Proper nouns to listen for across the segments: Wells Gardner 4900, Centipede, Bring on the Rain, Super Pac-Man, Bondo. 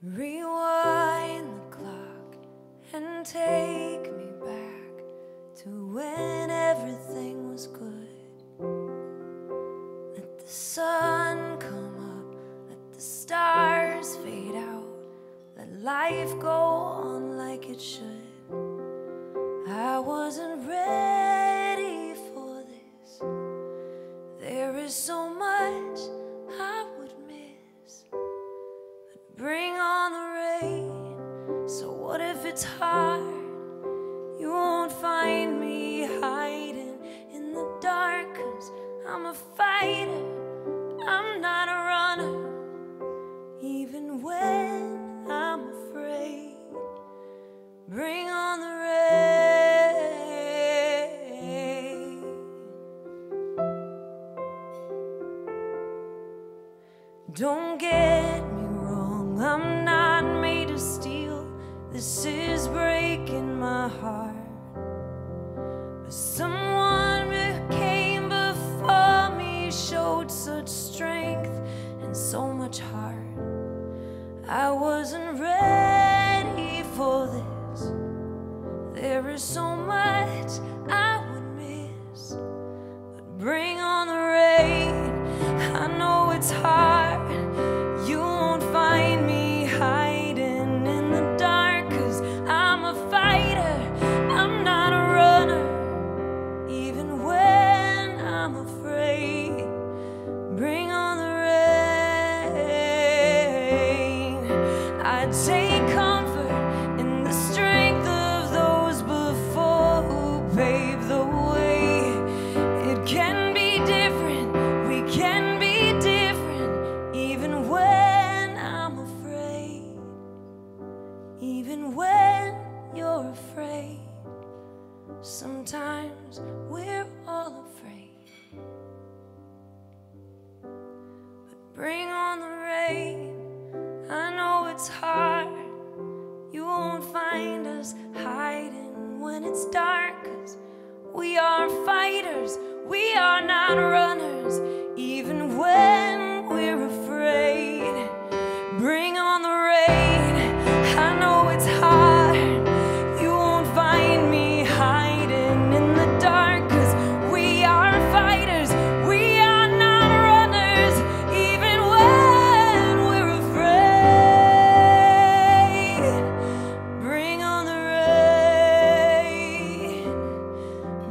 Rewind the clock and take me back to when everything was good. Let the sun come up, let the stars fade out, let life go on like it should. I wasn't ready for this. There is so much I would miss. But bring on the rain. So what if it's hard? You won't find me hiding in the dark, 'cause I'm a fighter, I'm not a runner, even when I'm afraid. Bring on the rain. Don't get me wrong, I'm not made of steel. This is breaking my heart. But someone who came before me showed such strength and so much heart. I wasn't ready for this. There is so much I would miss. But bring on the rain. I know it's hard. You won't find me hiding in the dark, 'cause I'm a fighter, I'm not a runner, even when I'm afraid. Bring on the rain. I take comfort in the strength of those before who paved the way. It can be different, we can even when you're afraid. Sometimes we're all afraid. But bring on the rain. I know it's hard. You won't find us hiding when it's dark, 'cause we are fighters, we are not runners, even when we're afraid. Bring on the rain. I know it's hard. You won't find me hiding in the dark, 'cause we are fighters, we are not runners, even when we're afraid. Bring on the rain.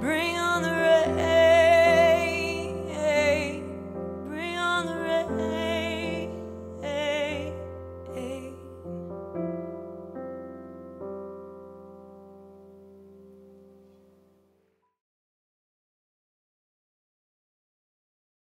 Bring on the rain. Bring on the rain.